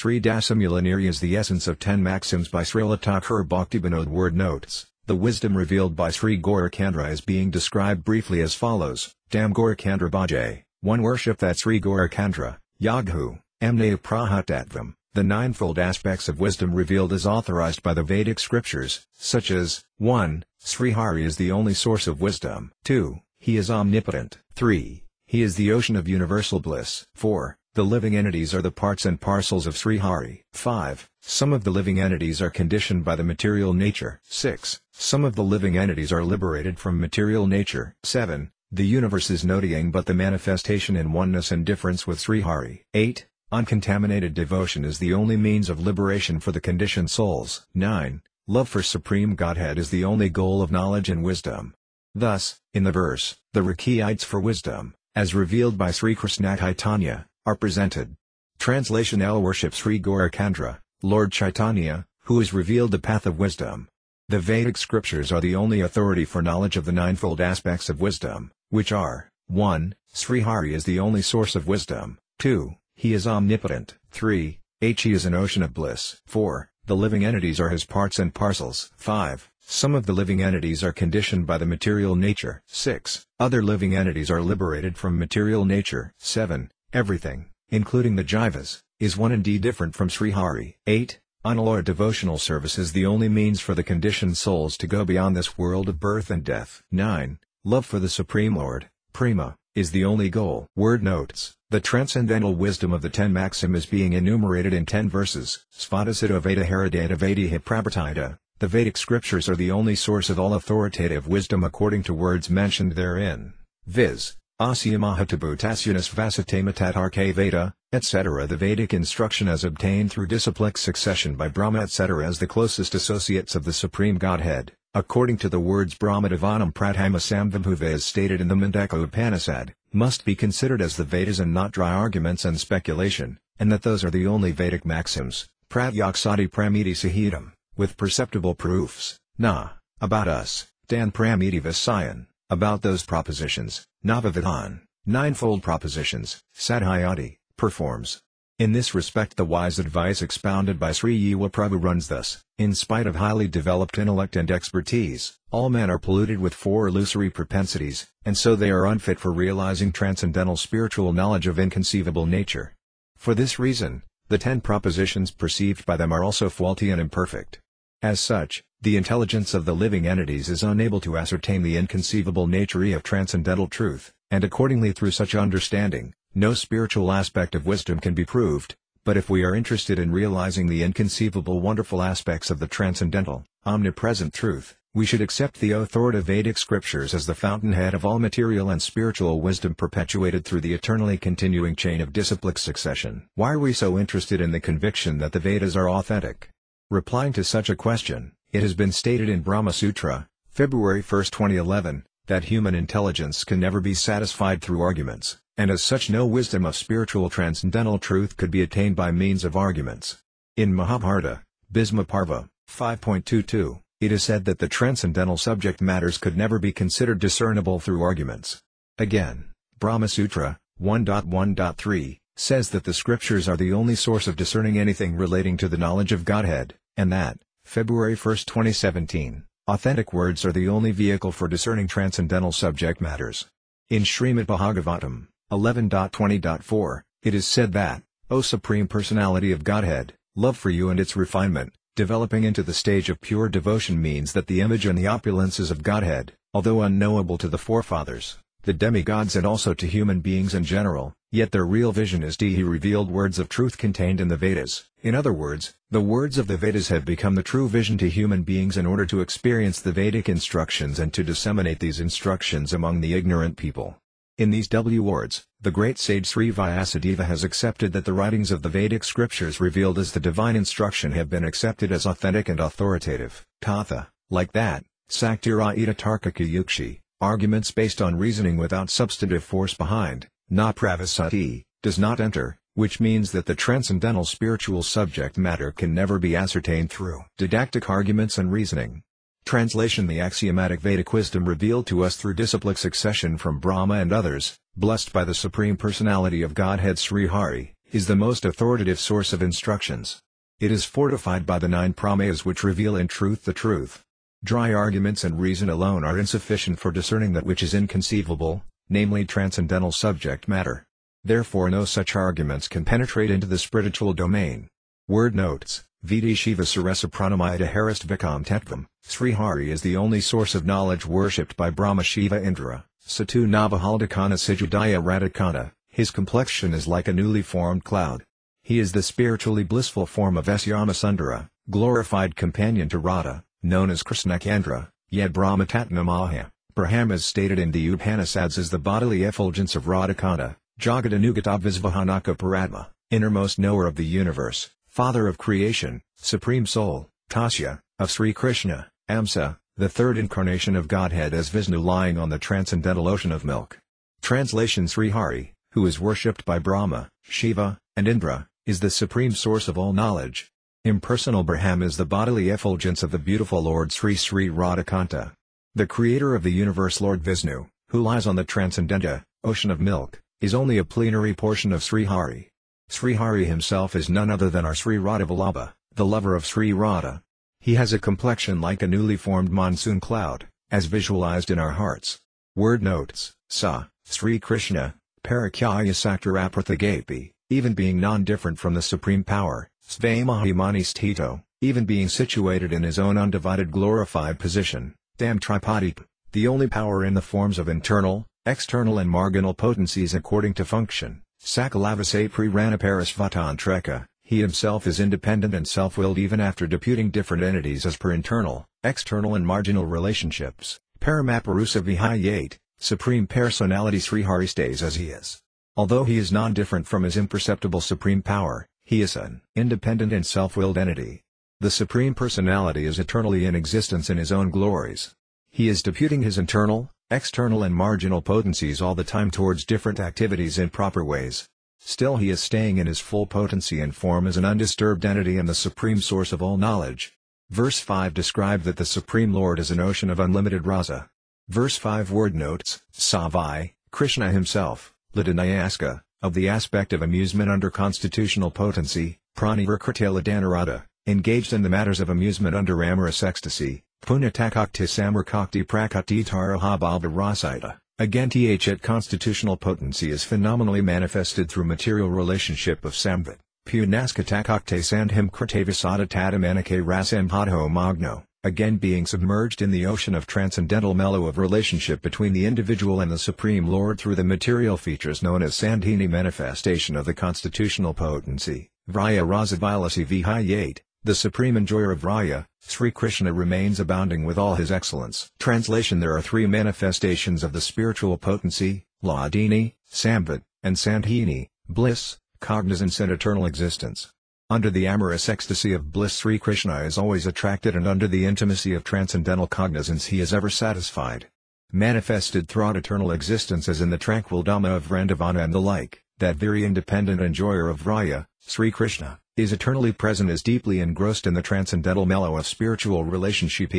Sri Dasamulaniri is the essence of 10 maxims by Srila Thakura Bhaktivinoda. Word notes, the wisdom revealed by Sri Gaurachandra is being described briefly as follows: Dham Gaurachandra Bhaje, one worship that Sri Gaurachandra, Yaghu, Amnaya Prahatatvam. The ninefold aspects of wisdom revealed as authorized by the Vedic scriptures, such as, 1. Srihari is the only source of wisdom. 2. He is omnipotent. 3. He is the ocean of universal bliss. 4. The living entities are the parts and parcels of Srihari. 5. Some of the living entities are conditioned by the material nature. 6. Some of the living entities are liberated from material nature. 7. The universe is noting but the manifestation in oneness and difference with Srihari. 8. Uncontaminated devotion is the only means of liberation for the conditioned souls. 9. Love for Supreme Godhead is the only goal of knowledge and wisdom. Thus, in the verse, the requisites for wisdom, as revealed by Sri Krishna Chaitanya, are presented. Translation: L. Worship Sri Gaurachandra, Lord Chaitanya, who is revealed the path of wisdom. The Vedic scriptures are the only authority for knowledge of the ninefold aspects of wisdom, which are, 1. Srihari is the only source of wisdom. 2. He is omnipotent. 3. He is an ocean of bliss. 4. The living entities are his parts and parcels. 5. Some of the living entities are conditioned by the material nature. 6. Other living entities are liberated from material nature. 7. Everything, including the jivas, is one and different from Srihari. 8. Unalloyed devotional service is the only means for the conditioned souls to go beyond this world of birth and death. 9. Love for the Supreme Lord, Prema, is the only goal. Word notes, the transcendental wisdom of the 10 maxim is being enumerated in 10 verses. Svadasiddha Veda Heredata Vedihi Prabhatita. The Vedic scriptures are the only source of all authoritative wisdom according to words mentioned therein, viz. Asya Mahatabhutasunas Vasatamatatharke Veda, etc. The Vedic instruction as obtained through disciplic succession by Brahma etc. as the closest associates of the Supreme Godhead, according to the words Brahma Devanam Pradhama Samvibhuva as stated in the Mundaka Upanishad, must be considered as the Vedas and not dry arguments and speculation, and that those are the only Vedic maxims, Pratyaksati Pramiti Sahitam, with perceptible proofs, na, about us, dan Pramiti Visayan, about those propositions, Navavidhan, ninefold propositions, Sadhyati, performs. In this respect the wise advice expounded by Sri Yuva Prabhu runs thus: in spite of highly developed intellect and expertise, all men are polluted with 4 illusory propensities, and so they are unfit for realizing transcendental spiritual knowledge of inconceivable nature. For this reason, the 10 propositions perceived by them are also faulty and imperfect. As such, the intelligence of the living entities is unable to ascertain the inconceivable nature of transcendental truth, and accordingly through such understanding, no spiritual aspect of wisdom can be proved. But if we are interested in realizing the inconceivable wonderful aspects of the transcendental, omnipresent truth, we should accept the authoritative Vedic scriptures as the fountainhead of all material and spiritual wisdom perpetuated through the eternally continuing chain of disciplic succession. Why are we so interested in the conviction that the Vedas are authentic? Replying to such a question, it has been stated in Brahma Sutra, February 1, 2011, that human intelligence can never be satisfied through arguments, and as such no wisdom of spiritual transcendental truth could be attained by means of arguments. In Mahabharata, Bhismaparva, 5.22, it is said that the transcendental subject matters could never be considered discernible through arguments. Again, Brahma Sutra, 1.1.3, says that the scriptures are the only source of discerning anything relating to the knowledge of Godhead, and that, February 1, 2017, authentic words are the only vehicle for discerning transcendental subject matters. In Srimad Bhagavatam, 11.20.4, it is said that, O Supreme Personality of Godhead, love for you and its refinement, developing into the stage of pure devotion means that the image and the opulences of Godhead, although unknowable to the forefathers, the demigods and also to human beings in general, yet their real vision is the revealed words of truth contained in the Vedas. In other words, the words of the Vedas have become the true vision to human beings in order to experience the Vedic instructions and to disseminate these instructions among the ignorant people. In these words, the great sage Sri Vyasadeva has accepted that the writings of the Vedic scriptures revealed as the divine instruction have been accepted as authentic and authoritative. Tatha, like that, Saktira Ita Tarkaka Yukshi, arguments based on reasoning without substantive force behind, na pravasati, does not enter, which means that the transcendental spiritual subject matter can never be ascertained through didactic arguments and reasoning. Translation: the axiomatic Vedic wisdom revealed to us through disciplic succession from Brahma and others, blessed by the Supreme Personality of Godhead Srihari, is the most authoritative source of instructions. It is fortified by the 9 pramayas which reveal in truth the truth. Dry arguments and reason alone are insufficient for discerning that which is inconceivable, namely transcendental subject matter. Therefore no such arguments can penetrate into the spiritual domain. Word notes, Viti Shiva Surasapranamaya Harist Vikam Tettvam, Srihari is the only source of knowledge worshipped by Brahma Shiva Indra, Satu Navahaldakana Sijudaya Radhakana, his complexion is like a newly formed cloud. He is the spiritually blissful form of Syamasundara, glorified companion to Radha, known as Krishna Chandra, yet Brahma Tatnamaha, Braham as stated in the Upanishads is the bodily effulgence of Radhakana, Jagadanugatabhisvahanaka Paratma, innermost knower of the universe, father of creation, supreme soul, Tasya, of Sri Krishna, Amsa, the third incarnation of Godhead as Vishnu lying on the transcendental ocean of milk. Translation: Srihari, who is worshipped by Brahma, Shiva, and Indra, is the supreme source of all knowledge. Impersonal Braham is the bodily effulgence of the beautiful Lord Sri Sri Radhakanta. The creator of the universe Lord Vishnu, who lies on the transcendenta, ocean of milk, is only a plenary portion of Srihari. Srihari himself is none other than our Sri Radha Vallabha, the lover of Sri Radha. He has a complexion like a newly formed monsoon cloud, as visualized in our hearts. Word notes, Sa, Sri Krishna, Parakaya Saktaraprathagapi, even being non-different from the Supreme Power, Svamahimani Stito, even being situated in his own undivided glorified position, Dham Tripadip, the only power in the forms of internal, external and marginal potencies according to function, Sakalavase Preranaparasvatantreka, he himself is independent and self-willed even after deputing different entities as per internal, external and marginal relationships, Paramaparusa Vihayate, Supreme Personality. Srihari stays as he is. Although he is non-different from his imperceptible Supreme Power, he is an independent and self-willed entity. The Supreme Personality is eternally in existence in his own glories. He is deputing his internal, external and marginal potencies all the time towards different activities in proper ways. Still he is staying in his full potency and form as an undisturbed entity and the supreme source of all knowledge. Verse 5 described that the Supreme Lord is an ocean of unlimited rasa. Verse 5 word notes, Savai, Krishna himself, Hladini, of the aspect of amusement under constitutional potency, Pranirakrita Ladhanarada, engaged in the matters of amusement under amorous ecstasy, Punatakakti Samarkakti Prakati Tarahabhava Rasaita, again at constitutional potency is phenomenally manifested through material relationship of Samvit, Punaskatakakte Sandhim Kritavisada Tadamanake Rasam Hadho Magno, again being submerged in the ocean of transcendental mellow of relationship between the individual and the Supreme Lord through the material features known as Sandhini manifestation of the constitutional potency, Vraya Rasa Vilasi Vihayate, the supreme enjoyer of Raya, Sri Krishna remains abounding with all his excellence. Translation: there are 3 manifestations of the spiritual potency, Hladini, Samvit, and Sandhini, bliss, cognizance and eternal existence. Under the amorous ecstasy of bliss Sri Krishna is always attracted and under the intimacy of transcendental cognizance he is ever satisfied. Manifested throughout eternal existence as in the tranquil Dhamma of Vrindavana and the like, that very independent enjoyer of Raya, Sri Krishna, is eternally present as deeply engrossed in the transcendental mellow of spiritual relationship.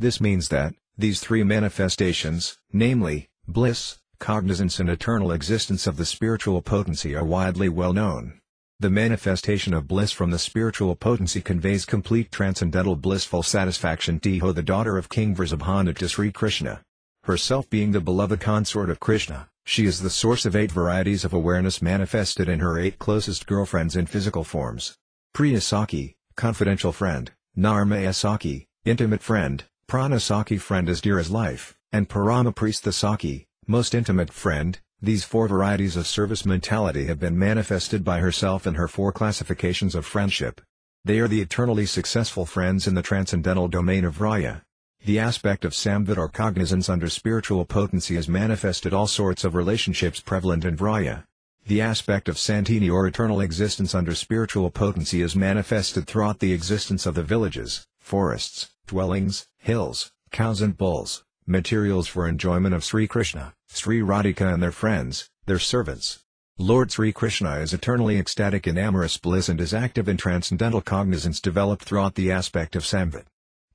This means that, these 3 manifestations, namely, bliss, cognizance and eternal existence of the spiritual potency are widely well known. The manifestation of bliss from the spiritual potency conveys complete transcendental blissful satisfaction to Ho, the daughter of King Vrajadhama, to Sri Krishna. Herself being the beloved consort of Krishna, she is the source of 8 varieties of awareness manifested in her 8 closest girlfriends in physical forms. Priyasakhi, confidential friend, Narmayasakhi, intimate friend, Pranasakhi, friend as dear as life, and Paramaprasthasakhi, most intimate friend. These 4 varieties of service mentality have been manifested by herself in her 4 classifications of friendship. They are the eternally successful friends in the transcendental domain of Raya. The aspect of Samvit or cognizance under spiritual potency is manifested all sorts of relationships prevalent in Raya. The aspect of Sandhini or eternal existence under spiritual potency is manifested throughout the existence of the villages, forests, dwellings, hills, cows and bulls, materials for enjoyment of Sri Krishna, Sri Radhika and their friends, their servants. Lord Sri Krishna is eternally ecstatic in amorous bliss and is active in transcendental cognizance developed throughout the aspect of Samvit.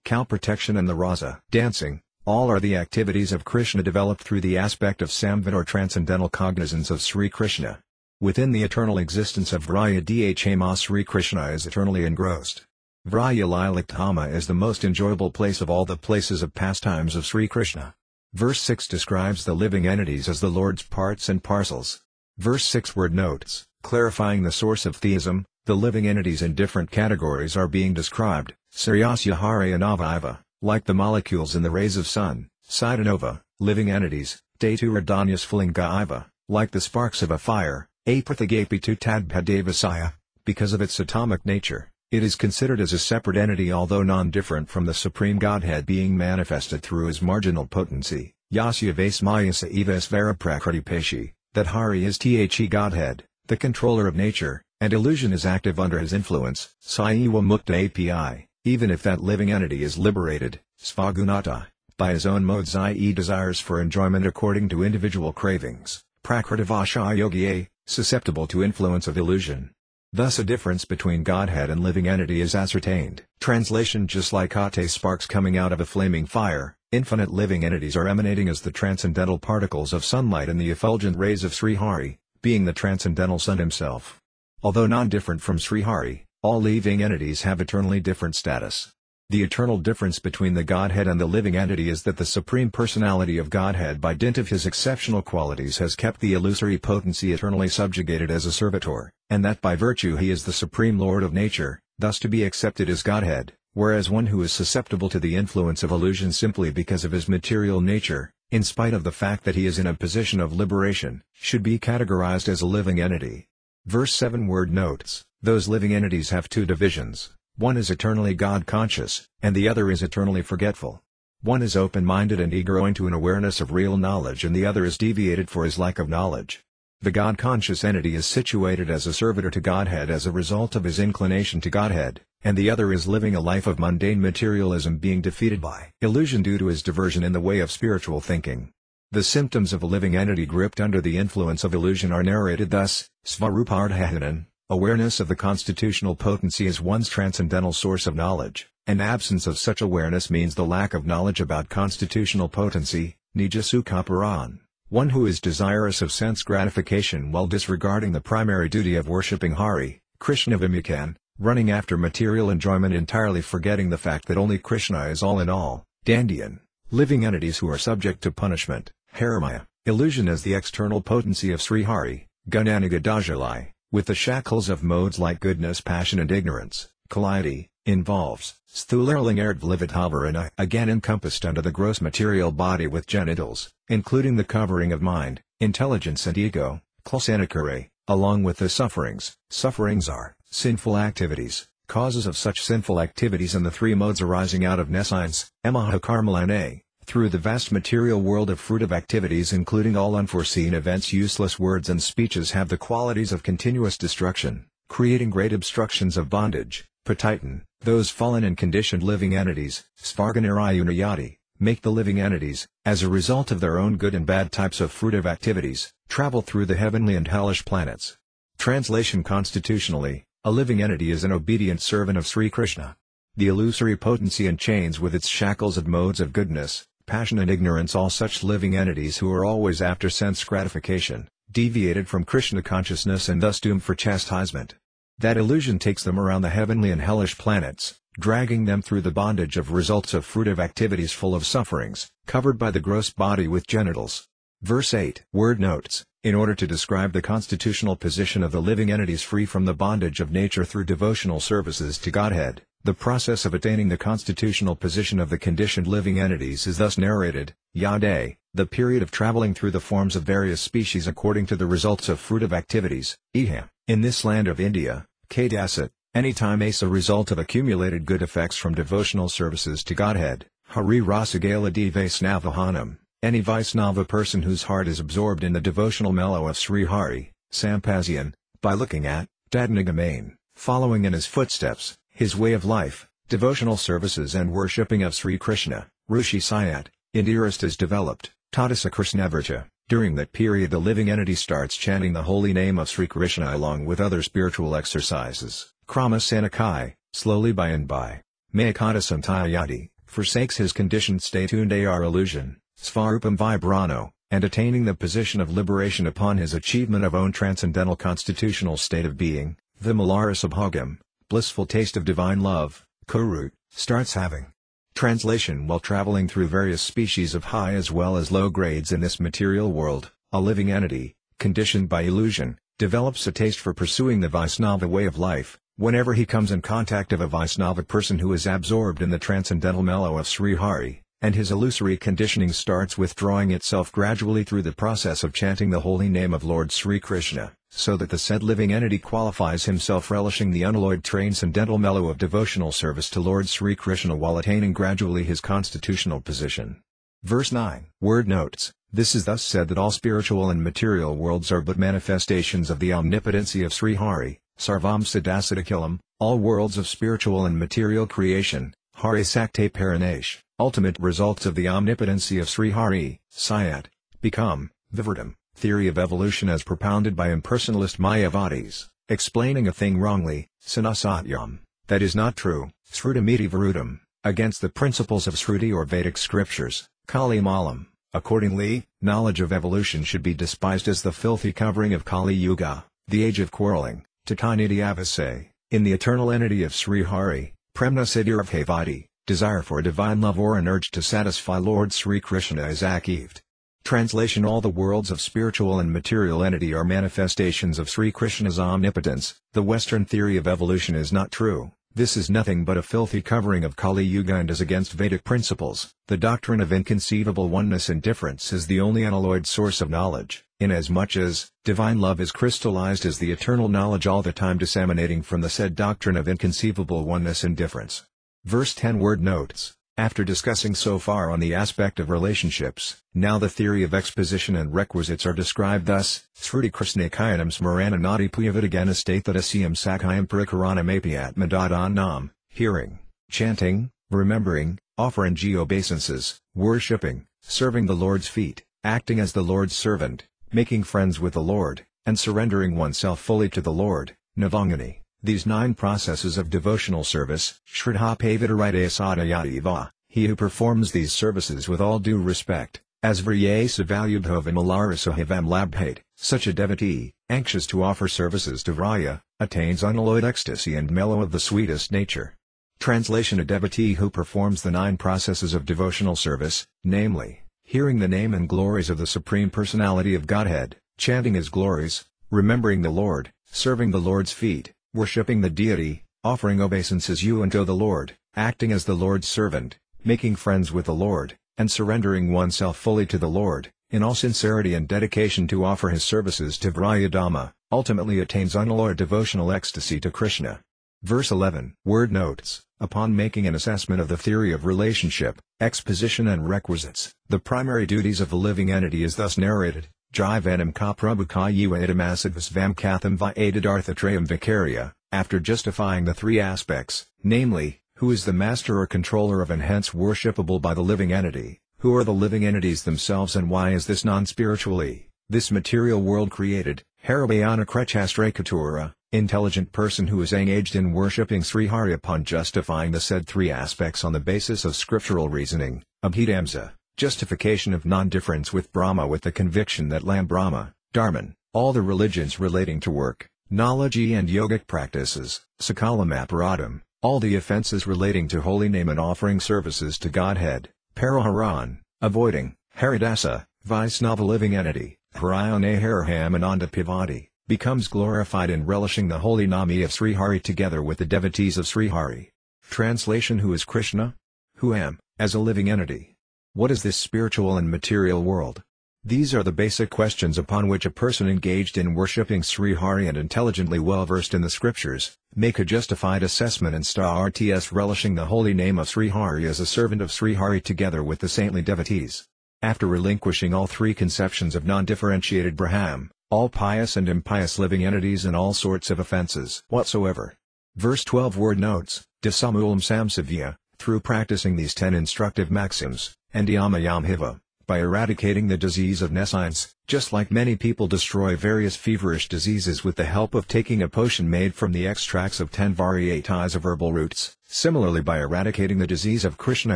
Cow protection and the rasa dancing, all are the activities of Krishna developed through the aspect of Samvit or transcendental cognizance of Sri Krishna. Within the eternal existence of Vrajadhama, Sri Krishna is eternally engrossed. Vrajadhama is the most enjoyable place of all the places of pastimes of Sri Krishna. Verse 6 describes the living entities as the Lord's parts and parcels. Verse 6 notes, clarifying the source of theism, the living entities in different categories are being described, Saryasahari and Aviva, like the molecules in the rays of sun, Siddhanova, living entities, Daturadanyas Flinga-iva, like the sparks of a fire, Aprithigapitu Tadbhadevasaya, because of its atomic nature. It is considered as a separate entity although non-different from the Supreme Godhead being manifested through His marginal potency, Yasya Vaismayasa Evas Varaprakritipeshi, that Hari is the Godhead, the controller of nature, and illusion is active under His influence, Saiva Mukta Api, even if that living entity is liberated, Svagunata, by his own modes i.e. desires for enjoyment according to individual cravings, Prakritivasha Yogiye, susceptible to influence of illusion. Thus a difference between Godhead and living entity is ascertained. Translation: just like hot sparks coming out of a flaming fire, infinite living entities are emanating as the transcendental particles of sunlight and the effulgent rays of Srihari, being the transcendental sun himself. Although non-different from Srihari, all living entities have eternally different status. The eternal difference between the Godhead and the living entity is that the Supreme Personality of Godhead by dint of His exceptional qualities has kept the illusory potency eternally subjugated as a servitor, and that by virtue He is the Supreme Lord of nature, thus to be accepted as Godhead, whereas one who is susceptible to the influence of illusion simply because of his material nature, in spite of the fact that he is in a position of liberation, should be categorized as a living entity. Verse 7 notes, those living entities have two divisions. One is eternally God-conscious, and the other is eternally forgetful. One is open-minded and eager owing to an awareness of real knowledge and the other is deviated for his lack of knowledge. The God-conscious entity is situated as a servitor to Godhead as a result of his inclination to Godhead, and the other is living a life of mundane materialism being defeated by illusion due to his diversion in the way of spiritual thinking. The symptoms of a living entity gripped under the influence of illusion are narrated thus, Svarupardhahanan. Awareness of the constitutional potency is one's transcendental source of knowledge, and absence of such awareness means the lack of knowledge about constitutional potency, Nijasukaparan, one who is desirous of sense gratification while disregarding the primary duty of worshipping Hari, Krishna Vimukan, running after material enjoyment entirely forgetting the fact that only Krishna is all in all, Dandiyan, living entities who are subject to punishment, Haramaya, illusion as the external potency of Srihari, Gunanagadajalai. With the shackles of modes like goodness, passion and ignorance, Kalidi, involves, Sthulerlingaradvlividhavarana, again encompassed under the gross material body with genitals, including the covering of mind, intelligence and ego, Klasanakare, along with the sufferings. Sufferings are, sinful activities, causes of such sinful activities and the three modes arising out of nescience, Emahakarmalane, through the vast material world of fruitive activities including all unforeseen events. Useless words and speeches have the qualities of continuous destruction, creating great obstructions of bondage, Patitan, those fallen and conditioned living entities, Svarganarayunayati, make the living entities, as a result of their own good and bad types of fruitive activities, travel through the heavenly and hellish planets. Translation: constitutionally, a living entity is an obedient servant of Sri Krishna. The illusory potency and chains with its shackles of modes of goodness, passion and ignorance all such living entities who are always after sense gratification, deviated from Krishna consciousness and thus doomed for chastisement. That illusion takes them around the heavenly and hellish planets, dragging them through the bondage of results of fruitive activities full of sufferings, covered by the gross body with genitals. Verse 8 notes, in order to describe the constitutional position of the living entities free from the bondage of nature through devotional services to Godhead, the process of attaining the constitutional position of the conditioned living entities is thus narrated, Yade, the period of traveling through the forms of various species according to the results of fruitive activities, Iha, in this land of India, Kedasat, any time as a result of accumulated good effects from devotional services to Godhead, Hari Rasagaladi Vaisnavahanam, any Vaisnava person whose heart is absorbed in the devotional mellow of Sri Hari, Sampasyan, by looking at, Dadnagamain, following in his footsteps, his way of life, devotional services and worshipping of Sri Krishna, Rushi Syat, Indirist is developed, Tadasa Krishnavarcha. During that period the living entity starts chanting the holy name of Sri Krishna along with other spiritual exercises, Krama Sanakai, slowly by and by, Mayakata Santayati, forsakes his conditioned state Undayar illusion, Svarupam Vibrano, and attaining the position of liberation upon his achievement of own transcendental constitutional state of being, the Malara Subhagam, blissful taste of divine love, Kurut, starts having. Translation: while traveling through various species of high as well as low grades in this material world, a living entity, conditioned by illusion, develops a taste for pursuing the Vaisnava way of life, whenever he comes in contact of a Vaisnava person who is absorbed in the transcendental mellow of Srihari, and his illusory conditioning starts withdrawing itself gradually through the process of chanting the holy name of Lord Sri Krishna, so that the said living entity qualifies himself relishing the unalloyed transcendental mellow of devotional service to Lord Sri Krishna while attaining gradually his constitutional position. Verse 9. Word notes: this is thus said that all spiritual and material worlds are but manifestations of the omnipotency of Srihari, Sarvam Sadasadakilam, all worlds of spiritual and material creation, Hare Sakte Paranesh, ultimate results of the omnipotency of Srihari, Syat, become, Vivardham, theory of evolution as propounded by impersonalist Mayavadis, explaining a thing wrongly, Sanasatyam, that is not true, Srutimiti Virudam, against the principles of Sruti or Vedic scriptures, Kali Malam. Accordingly, knowledge of evolution should be despised as the filthy covering of Kali Yuga, the age of quarreling, Tataniti Avasay, in the eternal entity of Srihari, Premna Siddhirabhavati, desire for divine love or an urge to satisfy Lord Sri Krishna is achieved. Translation: all the worlds of spiritual and material entity are manifestations of Sri Krishna's omnipotence. The Western theory of evolution is not true. This is nothing but a filthy covering of Kali Yuga and is against Vedic principles. The doctrine of inconceivable oneness and difference is the only unalloyed source of knowledge, inasmuch as divine love is crystallized as the eternal knowledge all the time disseminating from the said doctrine of inconceivable oneness and difference. Verse 10. Word notes: after discussing so far on the aspect of relationships, now the theory of exposition and requisites are described thus: Sruti Krishna Kayanam Smarana Nadi Puyavid, again a state that Asyam Sakhyam Parikaranam Apiatma Dadanam, hearing, chanting, remembering, offering obeisances, worshipping, serving the Lord's feet, acting as the Lord's servant, making friends with the Lord, and surrendering oneself fully to the Lord, Navangani. These 9 processes of devotional service, Shraddha Pavitarite Sadayadeva, he who performs these services with all due respect, as Vryasavalyudhovam Alarasahavam Labhate, such a devotee, anxious to offer services to Vraya, attains unalloyed ecstasy and mellow of the sweetest nature. Translation: a devotee who performs the 9 processes of devotional service, namely, hearing the name and glories of the Supreme Personality of Godhead, chanting his glories, remembering the Lord, serving the Lord's feet, worshipping the deity, offering obeisances unto the Lord, acting as the Lord's servant, making friends with the Lord, and surrendering oneself fully to the Lord, in all sincerity and dedication to offer his services to Vrajadhama, ultimately attains unalloyed devotional ecstasy to Krishna. Verse 11. Word notes: upon making an assessment of the theory of relationship, exposition and requisites, the primary duties of the living entity is thus narrated: Jivanam kaprabhukayu adamasadvasvam katham viadadarthatrayam vikarya. After justifying the 3 aspects, namely, who is the master or controller of and hence worshipable by the living entity, who are the living entities themselves and why is this non-spiritually, this material world created, Harabayana Krechastreikatura, intelligent person who is engaged in worshipping Srihari. Upon justifying the said 3 aspects on the basis of scriptural reasoning, Abhidhamsa, justification of non-difference with Brahma with the conviction that Lam Brahma, Dharman, all the religions relating to work, knowledge and yogic practices, Sakalam Aparadam, all the offenses relating to holy name and offering services to Godhead, Paraharan, avoiding, Haridasa, Vaisnava living entity, Harayana Haraham Ananda Pivati, becomes glorified in relishing the holy Nami of Srihari together with the devotees of Srihari. Translation: who is Krishna? Who am, as a living entity? What is this spiritual and material world? These are the basic questions upon which a person engaged in worshipping Srihari and intelligently well-versed in the scriptures, make a justified assessment and starts relishing the holy name of Srihari as a servant of Srihari together with the saintly devotees. After relinquishing all 3 conceptions of non-differentiated Brahman, all pious and impious living entities and all sorts of offenses whatsoever. Verse 12. Word notes: Dasamulam Samsavya, through practicing these 10 instructive maxims, and Yamayam Hiva, by eradicating the disease of nescience, just like many people destroy various feverish diseases with the help of taking a potion made from the extracts of 10 varieties of herbal roots. Similarly, by eradicating the disease of Krishna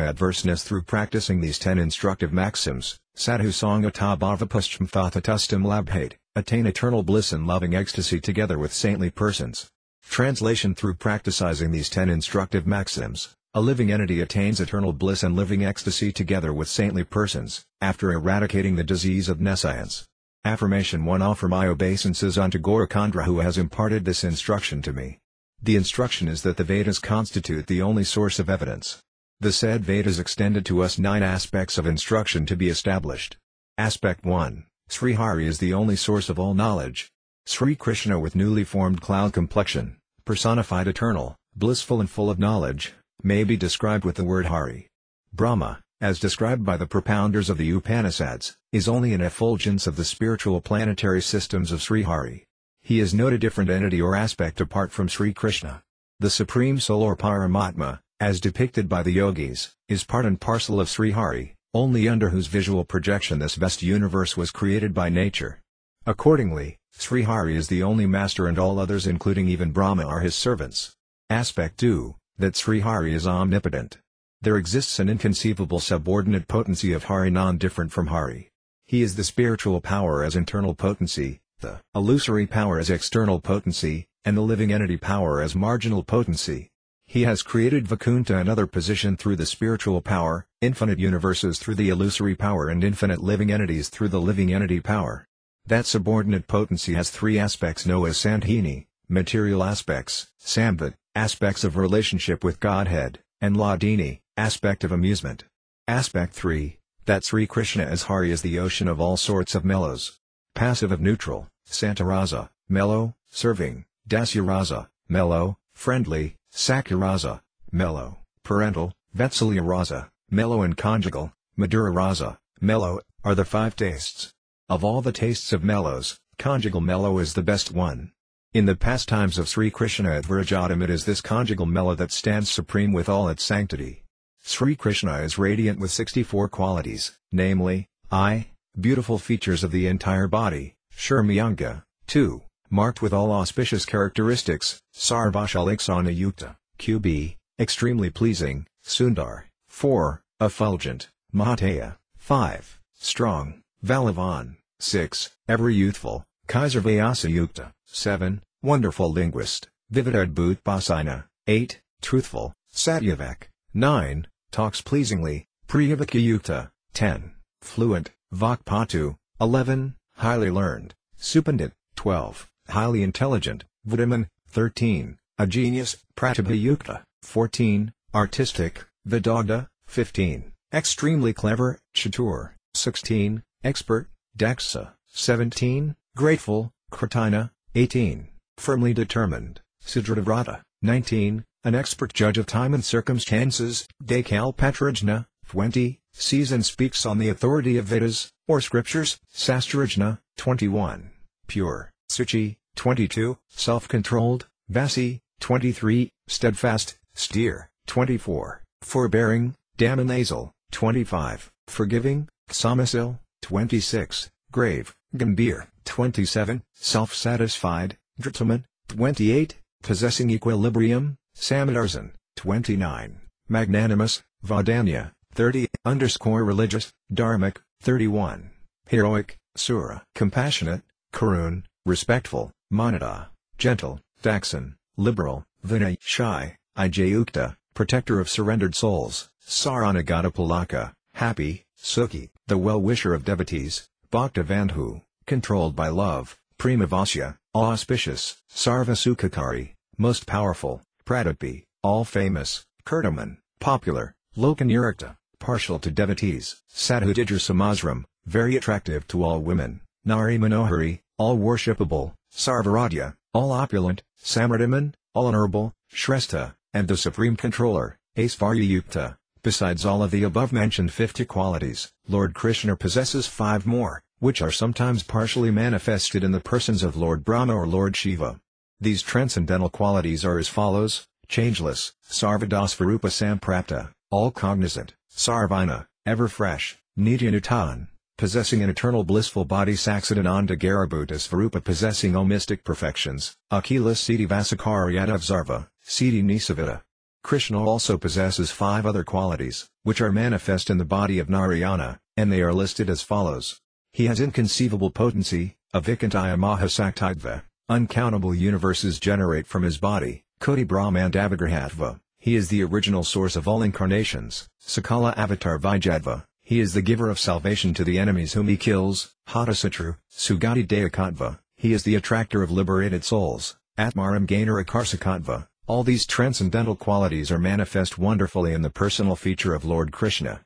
adverseness through practicing these 10 instructive maxims, Sadhu Sangha Tabhavapushtam Thathatustam Labhate, attain eternal bliss and loving ecstasy together with saintly persons. Translation: through practicing these 10 instructive maxims, a living entity attains eternal bliss and living ecstasy together with saintly persons, after eradicating the disease of nescience. Affirmation 1. Offer my obeisances unto Gaurachandra who has imparted this instruction to me. The instruction is that the Vedas constitute the only source of evidence. The said Vedas extended to us 9 aspects of instruction to be established. Aspect 1. Srihari is the only source of all knowledge. Sri Krishna with newly formed cloud complexion, personified eternal, blissful and full of knowledge, may be described with the word Hari. Brahma, as described by the propounders of the Upanishads, is only an effulgence of the spiritual planetary systems of Srihari. He is not a different entity or aspect apart from Sri Krishna. The Supreme Soul or Paramatma, as depicted by the yogis, is part and parcel of Srihari, only under whose visual projection this vast universe was created by nature. Accordingly, Srihari is the only master and all others including even Brahma are his servants. Aspect 2. That Srihari is omnipotent. There exists an inconceivable subordinate potency of Hari non-different from Hari. He is the spiritual power as internal potency, the illusory power as external potency, and the living entity power as marginal potency. He has created Vaikuntha and other position through the spiritual power, infinite universes through the illusory power and infinite living entities through the living entity power. That subordinate potency has 3 aspects known as Sandhini, material aspects, Samvit, aspects of relationship with Godhead, and Hladini, aspect of amusement. Aspect 3, that Sri Krishna as Hari is the ocean of all sorts of mellows. Passive of neutral, Santarasa, mellow, serving, Dasyarasa, mellow, friendly, Sakurasa, mellow, parental, Vatsalyarasa, mellow and conjugal, Madhurarasa, mellow, are the 5 tastes. Of all the tastes of mellows, conjugal mellow is the best one. In the pastimes of Sri Krishna at Vrajadhama it is this conjugal mellow that stands supreme with all its sanctity. Sri Krishna is radiant with 64 qualities, namely, I, beautiful features of the entire body, Sharmyanga, 2, marked with all auspicious characteristics, Sarvashaliksana QB, extremely pleasing, Sundar, 4, effulgent, Mahateya, 5, strong, Valavan, 6, ever youthful, Kaiser Vyasa 7, wonderful linguist, Vividadbhutpasina, 8, truthful, Satyavak, 9, talks pleasingly, Priyavakayukta, 10, fluent, Vakpatu, 11, highly learned, Supandit, 12, highly intelligent, Vidaman, 13, a genius, Pratibhayukta, 14, artistic, Vidagda, 15, extremely clever, Chatur, 16, expert, Daksa, 17, grateful, Kratina, 18, firmly determined, Sudravrata, 19, an expert judge of time and circumstances, Dekalpatrajna, 20, sees and speaks on the authority of Vedas, or scriptures, Sastrajna, 21, pure, Suchi, 22, self-controlled, Vasi, 23, steadfast, Steer, 24, forbearing, Damanasal, 25, forgiving, Samasil, 26, grave, Gambhir, 27, self-satisfied, Dhritaman, 28, possessing equilibrium, Samadharsan, 29, magnanimous, Vadanya, 30, religious, Dharmic, 31, heroic, Sura, compassionate, Karun, respectful, Manada, gentle, Daksan, liberal, Vinay, shy, Ijayukta, protector of surrendered souls, Saranagatapalaka, happy, Sukhi, the well-wisher of devotees, Bhaktavandhu, controlled by love, Primavasya, auspicious, Sarvasukhakari, most powerful, Pratapī, all-famous, Kurtaman, popular, Lokanurikta, partial to devotees, Sadhudidra Samasram, very attractive to all women, Nari Manohari, all-worshipable, Sarvaradya, all-opulent, Samrtaman, all-honorable, Shrestha, and the supreme controller, Aisvaryayukta. Besides all of the above-mentioned 50 qualities, Lord Krishna possesses 5 more, which are sometimes partially manifested in the persons of Lord Brahma or Lord Shiva. These transcendental qualities are as follows: changeless, Sarvadasvarupa Samprapta, all cognizant, Sarvina, ever fresh, Nityanutan, possessing an eternal blissful body Saksidananda Garabhuta Svarupa possessing all mystic perfections, Akila Siddhi Vasakarayata Sarva, Siddhi Nisavita. Krishna also possesses 5 other qualities, which are manifest in the body of Narayana, and they are listed as follows. He has inconceivable potency, avikantaya mahasaktidva, uncountable universes generate from his body, koti brahmandavagrahatva, he is the original source of all incarnations, sakala avatar vijadva, he is the giver of salvation to the enemies whom he kills, hatasatru, sugati dayakatva, he is the attractor of liberated souls, atmaram gainarakarsikatva. All these transcendental qualities are manifest wonderfully in the personal feature of Lord Krishna.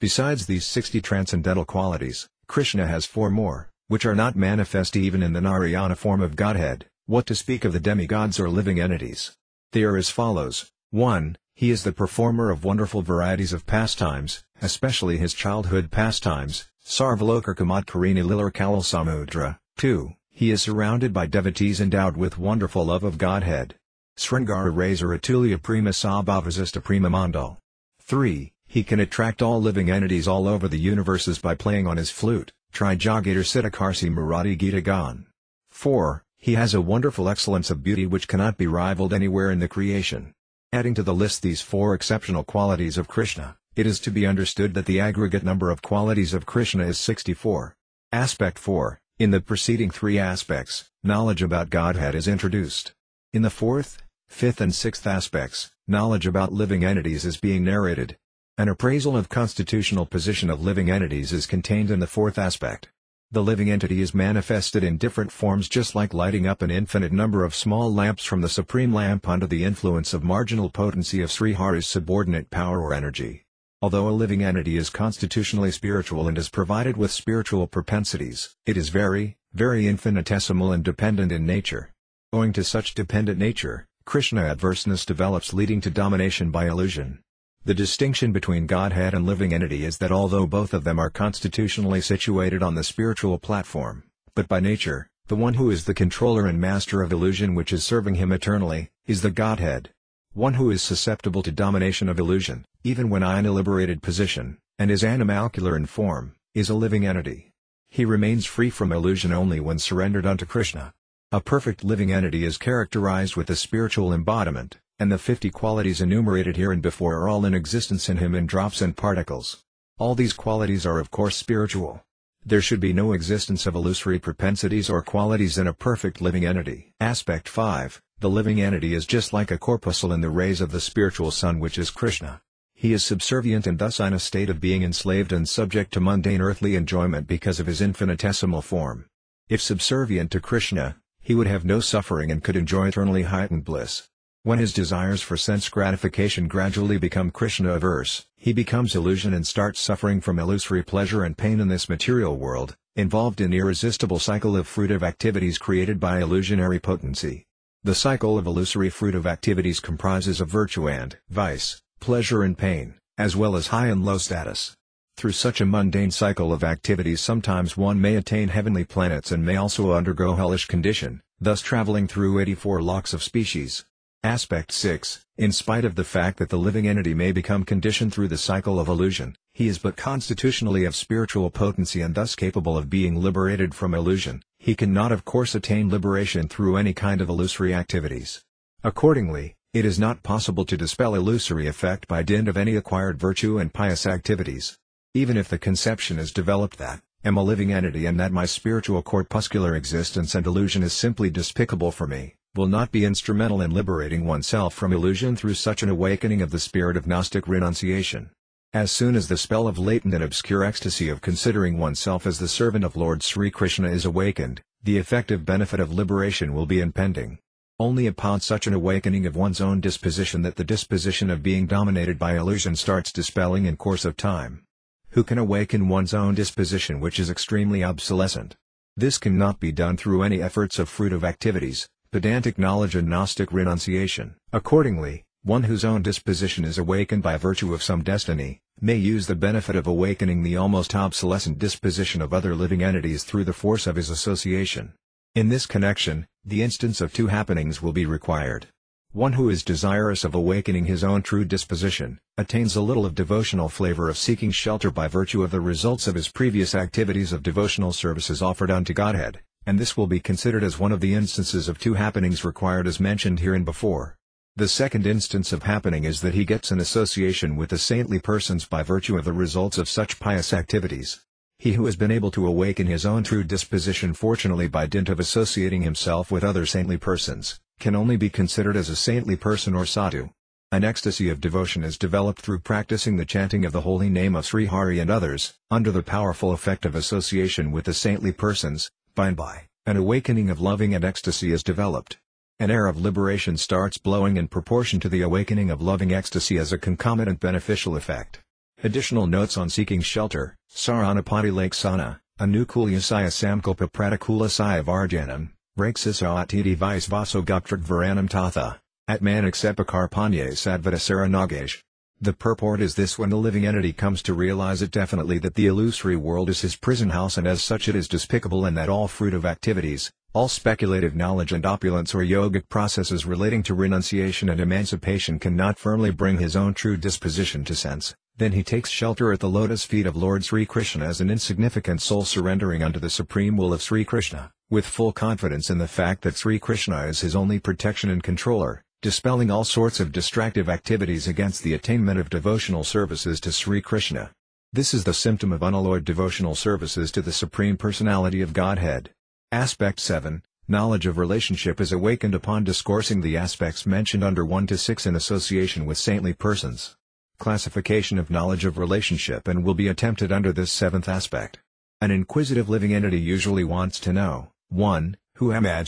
Besides these 60 transcendental qualities, Krishna has 4 more, which are not manifest even in the Narayana form of Godhead, what to speak of the demigods or living entities. They are as follows. 1. He is the performer of wonderful varieties of pastimes, especially his childhood pastimes, Sarvalokarkamadkarini Lilarkalal Samudra. 2. He is surrounded by devotees endowed with wonderful love of Godhead. Sringara Razor Atulia Prima Sabhavasista Prima Mandal. 3. He can attract all living entities all over the universes by playing on his flute, Trijagatar Sitakarsi Murati Gita Gan. 4. He has a wonderful excellence of beauty which cannot be rivaled anywhere in the creation. Adding to the list these 4 exceptional qualities of Krishna, it is to be understood that the aggregate number of qualities of Krishna is 64. Aspect 4, in the preceding 3 aspects, knowledge about Godhead is introduced. In the 4th, 5th and 6th aspects, knowledge about living entities is being narrated. An appraisal of constitutional position of living entities is contained in the 4th aspect. The living entity is manifested in different forms just like lighting up an infinite number of small lamps from the supreme lamp under the influence of marginal potency of Srihari's subordinate power or energy. Although a living entity is constitutionally spiritual and is provided with spiritual propensities, it is very, very infinitesimal and dependent in nature. Owing to such dependent nature, Krishna adverseness develops leading to domination by illusion. The distinction between Godhead and living entity is that although both of them are constitutionally situated on the spiritual platform, but by nature, the one who is the controller and master of illusion which is serving him eternally, is the Godhead. One who is susceptible to domination of illusion, even when in a liberated position, and is animalcular in form, is a living entity. He remains free from illusion only when surrendered unto Krishna. A perfect living entity is characterized with a spiritual embodiment, and the 50 qualities enumerated hereinbefore are all in existence in him in drops and particles. All these qualities are of course spiritual. There should be no existence of illusory propensities or qualities in a perfect living entity. Aspect 5, the living entity is just like a corpuscle in the rays of the spiritual sun which is Krishna. He is subservient and thus in a state of being enslaved and subject to mundane earthly enjoyment because of his infinitesimal form. If subservient to Krishna, he would have no suffering and could enjoy eternally heightened bliss. When his desires for sense gratification gradually become Krishna-averse, he becomes illusion and starts suffering from illusory pleasure and pain in this material world, involved in irresistible cycle of fruitive activities created by illusionary potency. The cycle of illusory fruitive activities comprises of virtue and vice, pleasure and pain, as well as high and low status. Through such a mundane cycle of activities sometimes one may attain heavenly planets and may also undergo hellish condition, thus traveling through 84 lakhs of species. Aspect 6, in spite of the fact that the living entity may become conditioned through the cycle of illusion, he is but constitutionally of spiritual potency and thus capable of being liberated from illusion, he cannot of course attain liberation through any kind of illusory activities. Accordingly, it is not possible to dispel illusory effect by dint of any acquired virtue and pious activities. Even if the conception is developed that, I am a living entity and that my spiritual corpuscular existence and illusion is simply despicable for me, will not be instrumental in liberating oneself from illusion through such an awakening of the spirit of Gnostic renunciation. As soon as the spell of latent and obscure ecstasy of considering oneself as the servant of Lord Sri Krishna is awakened, the effective benefit of liberation will be impending. Only upon such an awakening of one's own disposition that the disposition of being dominated by illusion starts dispelling in course of time. Who can awaken one's own disposition which is extremely obsolescent? This cannot be done through any efforts of fruitive activities, pedantic knowledge and Gnostic renunciation. Accordingly, one whose own disposition is awakened by virtue of some destiny, may use the benefit of awakening the almost obsolescent disposition of other living entities through the force of his association. In this connection, the instance of 2 happenings will be required. One who is desirous of awakening his own true disposition, attains a little of devotional flavor of seeking shelter by virtue of the results of his previous activities of devotional services offered unto Godhead, and this will be considered as one of the instances of two happenings required as mentioned hereinbefore. The second instance of happening is that he gets an association with the saintly persons by virtue of the results of such pious activities. He who has been able to awaken his own true disposition fortunately by dint of associating himself with other saintly persons, can only be considered as a saintly person or sadhu. An ecstasy of devotion is developed through practicing the chanting of the holy name of Srihari and others, under the powerful effect of association with the saintly persons. By and by, an awakening of loving and ecstasy is developed. An air of liberation starts blowing in proportion to the awakening of loving ecstasy as a concomitant beneficial effect. Additional notes on seeking shelter, Saranapati Lakesana, Anukulyasaya Samkalpa Pratikulasaya Varjanam. Raksisa atiti vice vasogoptrik varanam tatha, atmanik sepakarpanye sadvatasara nagesh. The purport is this: when the living entity comes to realize it definitely that the illusory world is his prison house and as such it is despicable, and that all fruit of activities, all speculative knowledge and opulence or yogic processes relating to renunciation and emancipation cannot firmly bring his own true disposition to sense, then he takes shelter at the lotus feet of Lord Sri Krishna as an insignificant soul surrendering unto the supreme will of Sri Krishna, with full confidence in the fact that Sri Krishna is his only protection and controller, dispelling all sorts of distractive activities against the attainment of devotional services to Sri Krishna. This is the symptom of unalloyed devotional services to the Supreme Personality of Godhead. Aspect 7, knowledge of relationship is awakened upon discoursing the aspects mentioned under 1 to 6 in association with saintly persons. Classification of knowledge of relationship and will be attempted under this 7th aspect. An inquisitive living entity usually wants to know: 1. Who am I?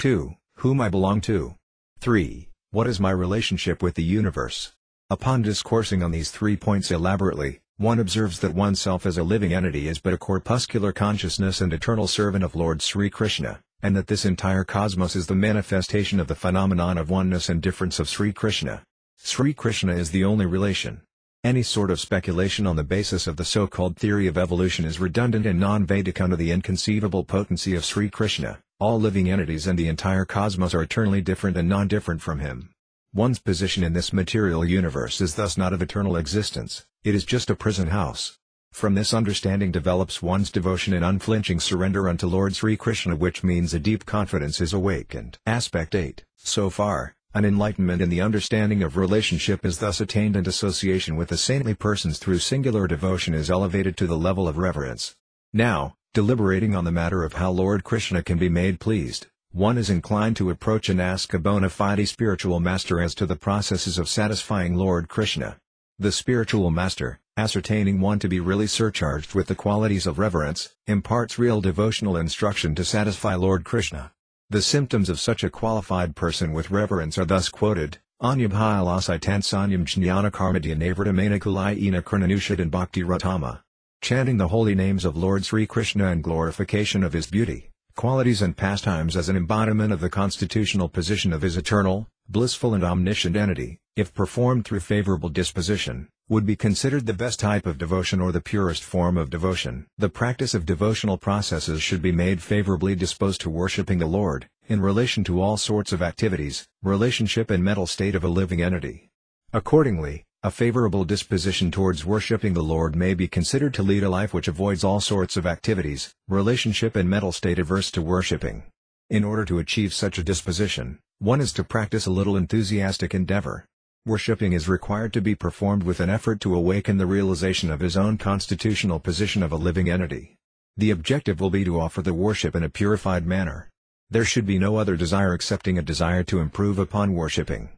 2. Whom I belong to. 3. What is my relationship with the universe? Upon discoursing on these 3 points elaborately, one observes that oneself as a living entity is but a corpuscular consciousness and eternal servant of Lord Sri Krishna, and that this entire cosmos is the manifestation of the phenomenon of oneness and difference of Sri Krishna. Sri Krishna is the only relation. Any sort of speculation on the basis of the so-called theory of evolution is redundant and non-Vedic. Under the inconceivable potency of Sri Krishna, all living entities and the entire cosmos are eternally different and non-different from him. One's position in this material universe is thus not of eternal existence, it is just a prison house. From this understanding develops one's devotion and unflinching surrender unto Lord Sri Krishna, which means a deep confidence is awakened. Aspect 8, so far, an enlightenment in the understanding of relationship is thus attained, and association with the saintly persons through singular devotion is elevated to the level of reverence. Now, deliberating on the matter of how Lord Krishna can be made pleased, one is inclined to approach and ask a bona fide spiritual master as to the processes of satisfying Lord Krishna. The spiritual master, ascertaining one to be really surcharged with the qualities of reverence, imparts real devotional instruction to satisfy Lord Krishna. The symptoms of such a qualified person with reverence are thus quoted: Anyam hi lasaitan sanyam jnanakarmadya navratamanakulayena karnanushad and bhakti ratama. Chanting the holy names of Lord Sri Krishna and glorification of his beauty, qualities and pastimes as an embodiment of the constitutional position of his eternal, blissful and omniscient entity, if performed through favorable disposition, would be considered the best type of devotion or the purest form of devotion. The practice of devotional processes should be made favorably disposed to worshipping the Lord, in relation to all sorts of activities, relationship and mental state of a living entity. Accordingly, a favorable disposition towards worshipping the Lord may be considered to lead a life which avoids all sorts of activities, relationship and mental state averse to worshipping. In order to achieve such a disposition, one is to practice a little enthusiastic endeavor. Worshipping is required to be performed with an effort to awaken the realization of his own constitutional position of a living entity. The objective will be to offer the worship in a purified manner. There should be no other desire excepting a desire to improve upon worshipping.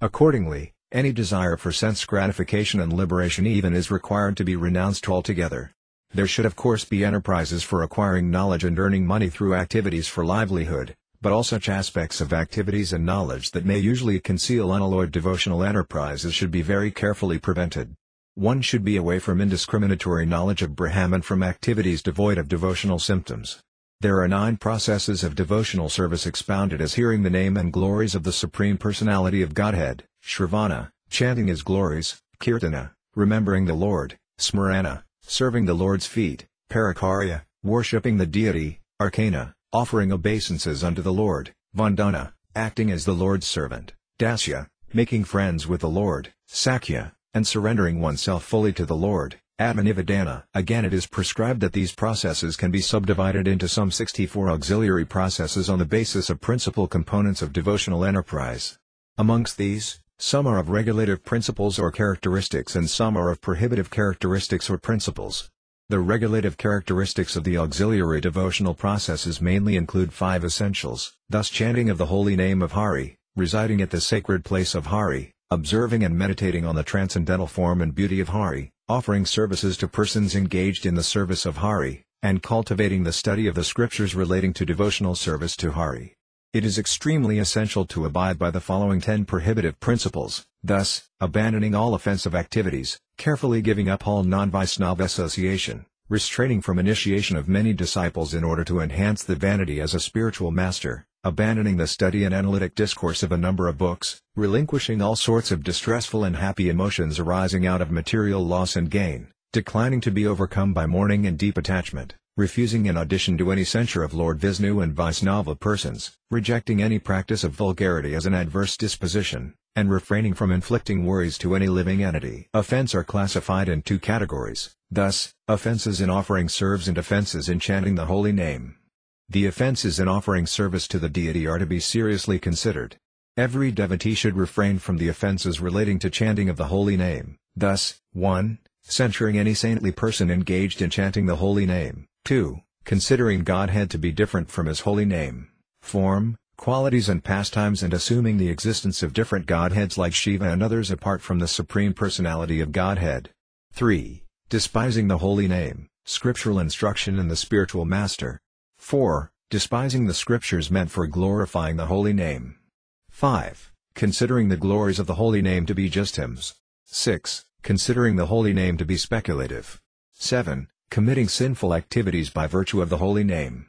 Accordingly, any desire for sense gratification and liberation even is required to be renounced altogether. There should of course be enterprises for acquiring knowledge and earning money through activities for livelihood, but all such aspects of activities and knowledge that may usually conceal unalloyed devotional enterprises should be very carefully prevented. One should be away from indiscriminatory knowledge of Brahman and from activities devoid of devotional symptoms. There are 9 processes of devotional service expounded as hearing the name and glories of the Supreme Personality of Godhead: Shravana, chanting his glories; Kirtana, remembering the Lord; Smarana, serving the Lord's feet; Parakarya, worshipping the deity; Arkana, offering obeisances unto the Lord; Vandana, acting as the Lord's servant; Dasya, making friends with the Lord, Sakya, and surrendering oneself fully to the Lord, Atmanivedana. Again, it is prescribed that these processes can be subdivided into some 64 auxiliary processes on the basis of principal components of devotional enterprise. Amongst these, some are of regulative principles or characteristics and some are of prohibitive characteristics or principles. The regulative characteristics of the auxiliary devotional processes mainly include five essentials, thus chanting of the holy name of Hari, residing at the sacred place of Hari, observing and meditating on the transcendental form and beauty of Hari, offering services to persons engaged in the service of Hari, and cultivating the study of the scriptures relating to devotional service to Hari. It is extremely essential to abide by the following 10 prohibitive principles, thus, abandoning all offensive activities, carefully giving up all non-Vaisnava association, restraining from initiation of many disciples in order to enhance the vanity as a spiritual master, abandoning the study and analytic discourse of a number of books, relinquishing all sorts of distressful and happy emotions arising out of material loss and gain, declining to be overcome by mourning and deep attachment, refusing an audition to any censure of Lord Vishnu and Vaisnava persons, rejecting any practice of vulgarity as an adverse disposition, and refraining from inflicting worries to any living entity. Offense are classified in two categories, thus, offenses in offering serves and offenses in chanting the holy name. The offenses in offering service to the deity are to be seriously considered. Every devotee should refrain from the offenses relating to chanting of the holy name, thus, 1. Censuring any saintly person engaged in chanting the holy name, 2. Considering Godhead to be different from His holy name, form, qualities and pastimes and assuming the existence of different Godheads like Shiva and others apart from the Supreme Personality of Godhead, 3. Despising the holy name, scriptural instruction and the spiritual master, 4. Despising the scriptures meant for glorifying the holy name. 5. Considering the glories of the holy name to be just hymns. 6. Considering the holy name to be speculative. 7. Committing sinful activities by virtue of the holy name.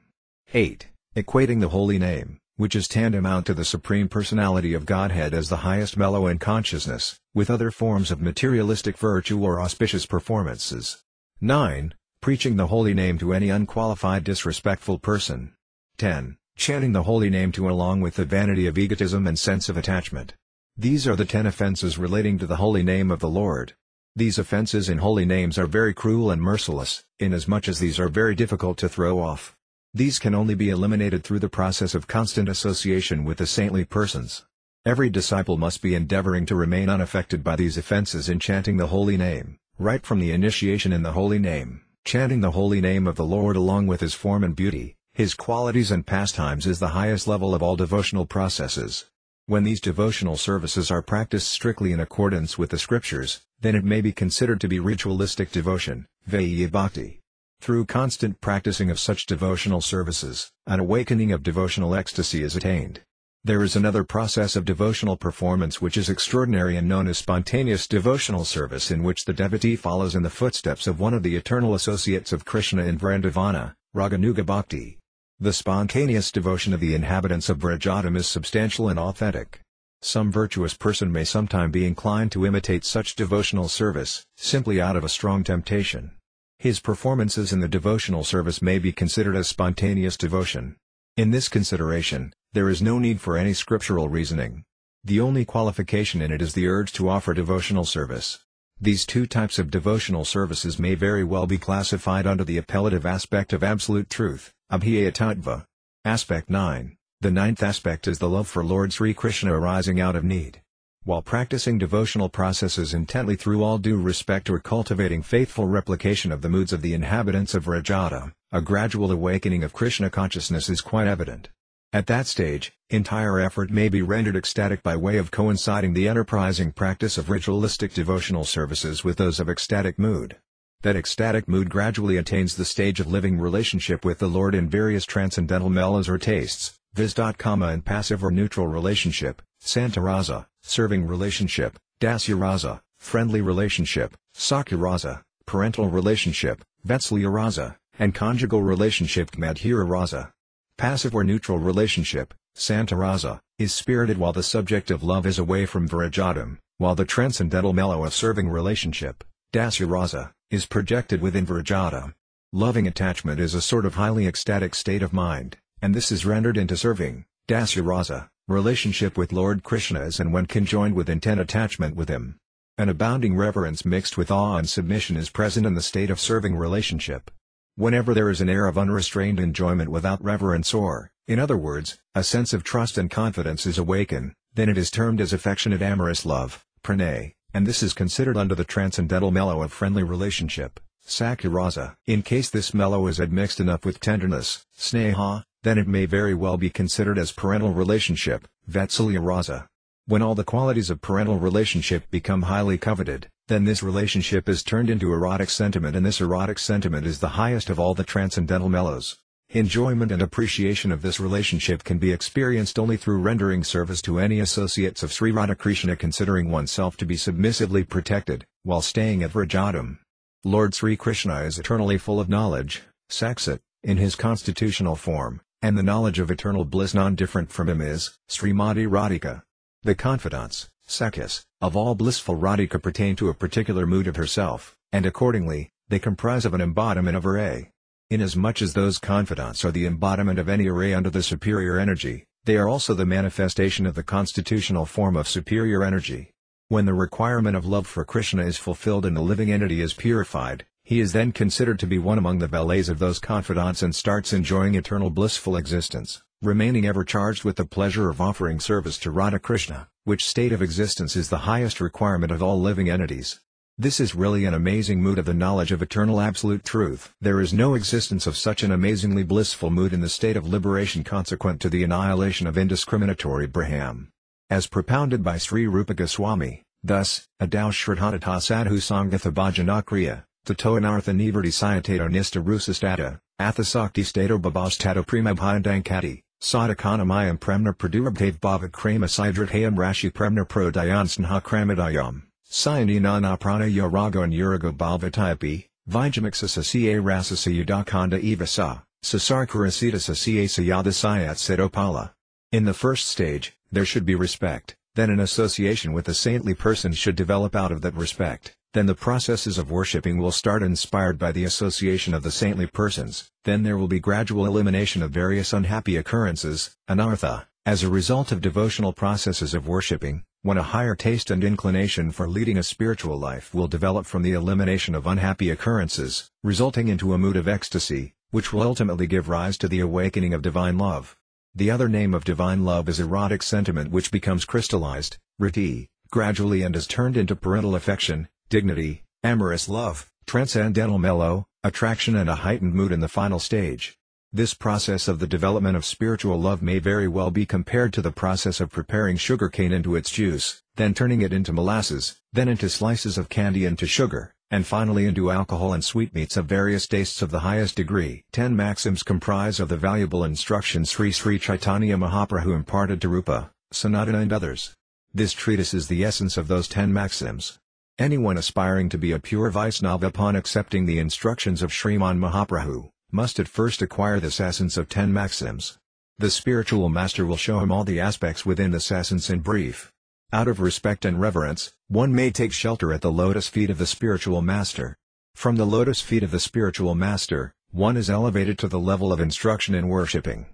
8. Equating the holy name, which is tantamount to the Supreme Personality of Godhead as the highest mellow in consciousness, with other forms of materialistic virtue or auspicious performances. 9. Preaching the holy name to any unqualified disrespectful person. 10. Chanting the holy name to along with the vanity of egotism and sense of attachment. These are the 10 offenses relating to the holy name of the Lord. These offenses in holy names are very cruel and merciless, inasmuch as these are very difficult to throw off. These can only be eliminated through the process of constant association with the saintly persons. Every disciple must be endeavoring to remain unaffected by these offenses in chanting the holy name, right from the initiation in the holy name. Chanting the holy name of the Lord along with His form and beauty, His qualities and pastimes is the highest level of all devotional processes. When these devotional services are practiced strictly in accordance with the scriptures, then it may be considered to be ritualistic devotion, Vaiya Bhakti. Through constant practicing of such devotional services, an awakening of devotional ecstasy is attained. There is another process of devotional performance which is extraordinary and known as spontaneous devotional service, in which the devotee follows in the footsteps of one of the eternal associates of Krishna in Vrindavana, Raganuga Bhakti. The spontaneous devotion of the inhabitants of Vrajadhama is substantial and authentic. Some virtuous person may sometime be inclined to imitate such devotional service, simply out of a strong temptation. His performances in the devotional service may be considered as spontaneous devotion. In this consideration, there is no need for any scriptural reasoning. The only qualification in it is the urge to offer devotional service. These two types of devotional services may very well be classified under the appellative aspect of absolute truth, Abhyeya Tattva. Aspect 9, the ninth aspect is the love for Lord Sri Krishna arising out of need. While practicing devotional processes intently through all due respect or cultivating faithful replication of the moods of the inhabitants of Vrajadhama, a gradual awakening of Krishna consciousness is quite evident. At that stage, entire effort may be rendered ecstatic by way of coinciding the enterprising practice of ritualistic devotional services with those of ecstatic mood. That ecstatic mood gradually attains the stage of living relationship with the Lord in various transcendental mellows or tastes, viz. And passive or neutral relationship, Santarasa, serving relationship, Dasyarasa, friendly relationship, Sakya, parental relationship, Vatsalya, and conjugal relationship Madhurya. Passive or neutral relationship, Santarasa, is spirited while the subject of love is away from Vrajadhama, while the transcendental mellow of serving relationship, Dasyarasa, is projected within Vrajadhama. Loving attachment is a sort of highly ecstatic state of mind, and this is rendered into serving, Dasyarasa, relationship with Lord Krishna is and when conjoined with intent attachment with him. An abounding reverence mixed with awe and submission is present in the state of serving relationship. Whenever there is an air of unrestrained enjoyment without reverence or, in other words, a sense of trust and confidence is awakened, then it is termed as affectionate amorous love, pranay, and this is considered under the transcendental mellow of friendly relationship, sakya-rasa. In case this mellow is admixed enough with tenderness, sneha, then it may very well be considered as parental relationship, vatsalya-rasa. When all the qualities of parental relationship become highly coveted, then this relationship is turned into erotic sentiment, and this erotic sentiment is the highest of all the transcendental mellows. Enjoyment and appreciation of this relationship can be experienced only through rendering service to any associates of Sri Radhakrishna, considering oneself to be submissively protected, while staying at Vrajadhama. Lord Sri Krishna is eternally full of knowledge, Saksat, in his constitutional form, and the knowledge of eternal bliss non-different from him is, Srimati Radhika. The confidants, Sakyas, of all blissful Radhika pertain to a particular mood of herself, and accordingly, they comprise of an embodiment of her A. Inasmuch as those confidants are the embodiment of any array under the superior energy, they are also the manifestation of the constitutional form of superior energy. When the requirement of love for Krishna is fulfilled and the living entity is purified, he is then considered to be one among the valets of those confidants and starts enjoying eternal blissful existence, remaining ever charged with the pleasure of offering service to Radha Krishna, which state of existence is the highest requirement of all living entities. This is really an amazing mood of the knowledge of eternal absolute truth. There is no existence of such an amazingly blissful mood in the state of liberation consequent to the annihilation of indiscriminatory Brahman. As propounded by Sri Rupa Goswami, thus, adau shradhanata sadhu sangatha bhajanakriya, tato anartha nivrti siyatato nista rusastata, athasakti stato bhavastata primabhayandankati. Sadakanamayam premna pradurabdhav bhavakrama sidradhayam rashi premna prodhyan snha kramadayam, syani nana pranaya rago and urago bhavatayapi, vijamaksasa ca rasasa yudakanda evasa, sasarkarasitasa ca sayadasayat sidopala. In the first stage, there should be respect, then an association with a saintly person should develop out of that respect, then the processes of worshipping will start inspired by the association of the saintly persons, then there will be gradual elimination of various unhappy occurrences, anartha, as a result of devotional processes of worshipping, when a higher taste and inclination for leading a spiritual life will develop from the elimination of unhappy occurrences, resulting into a mood of ecstasy, which will ultimately give rise to the awakening of divine love. The other name of divine love is erotic sentiment, which becomes crystallized, riti, gradually and is turned into parental affection, dignity, amorous love, transcendental mellow, attraction and a heightened mood in the final stage. This process of the development of spiritual love may very well be compared to the process of preparing sugarcane into its juice, then turning it into molasses, then into slices of candy into sugar, and finally into alcohol and sweetmeats of various tastes of the highest degree. 10 maxims comprise of the valuable instructions Sri Chaitanya Mahaprabhu imparted to Rupa, Sanatana and others. This treatise is the essence of those 10 maxims. Anyone aspiring to be a pure Vaisnava upon accepting the instructions of Sriman Mahaprabhu, must at first acquire this essence of 10 maxims. The spiritual master will show him all the aspects within this essence in brief. Out of respect and reverence, one may take shelter at the lotus feet of the spiritual master. From the lotus feet of the spiritual master, one is elevated to the level of instruction in worshipping.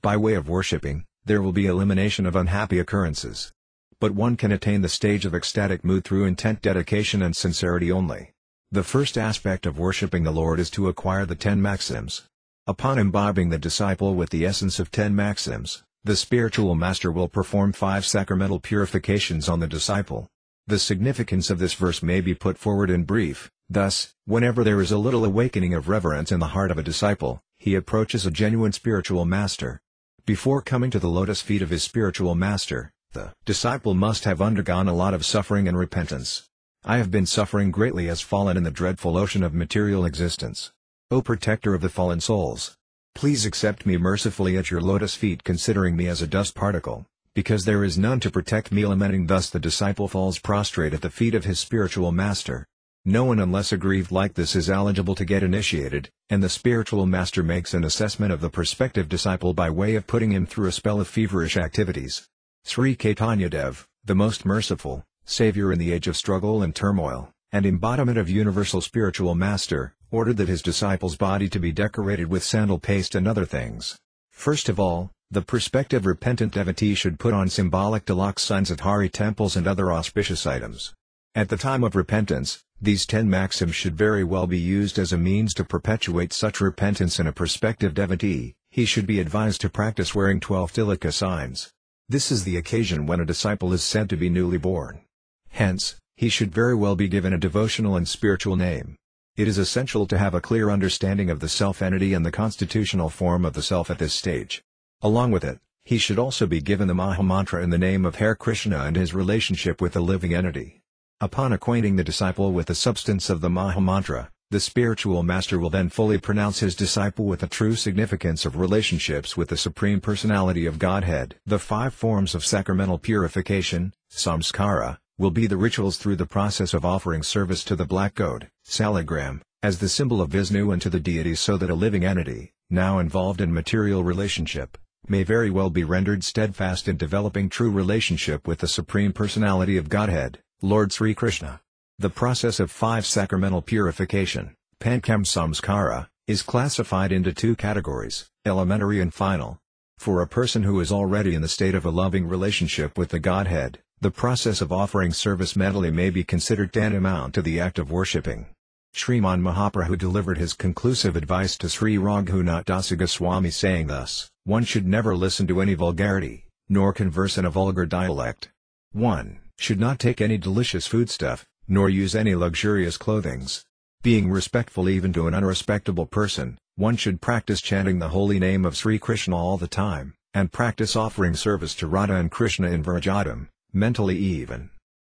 By way of worshipping, there will be elimination of unhappy occurrences. But one can attain the stage of ecstatic mood through intent dedication and sincerity only. The first aspect of worshipping the Lord is to acquire the 10 maxims. Upon imbibing the disciple with the essence of 10 maxims, the spiritual master will perform 5 sacramental purifications on the disciple. The significance of this verse may be put forward in brief. Thus, whenever there is a little awakening of reverence in the heart of a disciple, he approaches a genuine spiritual master. Before coming to the lotus feet of his spiritual master, the disciple must have undergone a lot of suffering and repentance. I have been suffering greatly as fallen in the dreadful ocean of material existence. O protector of the fallen souls! Please accept me mercifully at your lotus feet, considering me as a dust particle, because there is none to protect me. Lamenting thus, the disciple falls prostrate at the feet of his spiritual master. No one unless aggrieved like this is eligible to get initiated, and the spiritual master makes an assessment of the prospective disciple by way of putting him through a spell of feverish activities. Sri Chaitanya Dev, the most merciful, Savior in the age of struggle and turmoil, and embodiment of universal spiritual master, ordered that his disciple's body to be decorated with sandal paste and other things. First of all, The prospective repentant devotee should put on symbolic tilak, signs of Hari temples and other auspicious items. At the time of repentance, these 10 maxims should very well be used as a means to perpetuate such repentance in a prospective devotee. He should be advised to practice wearing 12 tilaka signs. This is the occasion when a disciple is said to be newly born. Hence, he should very well be given a devotional and spiritual name. It is essential to have a clear understanding of the self-entity and the constitutional form of the self at this stage. Along with it, he should also be given the Mahamantra in the name of Hare Krishna and his relationship with the living entity. Upon acquainting the disciple with the substance of the Mahamantra, the spiritual master will then fully pronounce his disciple with the true significance of relationships with the Supreme Personality of Godhead. The 5 forms of sacramental purification, samskara, will be the rituals through the process of offering service to the black goat, salagram, as the symbol of Vishnu and to the deity, so that a living entity, now involved in material relationship, may very well be rendered steadfast in developing true relationship with the Supreme Personality of Godhead, Lord Sri Krishna. The process of 5 sacramental purification, pankam samskara, is classified into 2 categories, elementary and final. For a person who is already in the state of a loving relationship with the Godhead, the process of offering service mentally may be considered tantamount to the act of worshipping. Sriman Mahaprabhu delivered his conclusive advice to Sri Raghunath Dasagaswami saying thus: one should never listen to any vulgarity, nor converse in a vulgar dialect. One should not take any delicious foodstuff, nor use any luxurious clothings. Being respectful even to an unrespectable person, one should practice chanting the holy name of Sri Krishna all the time, and practice offering service to Radha and Krishna in Vrajadhama, mentally even.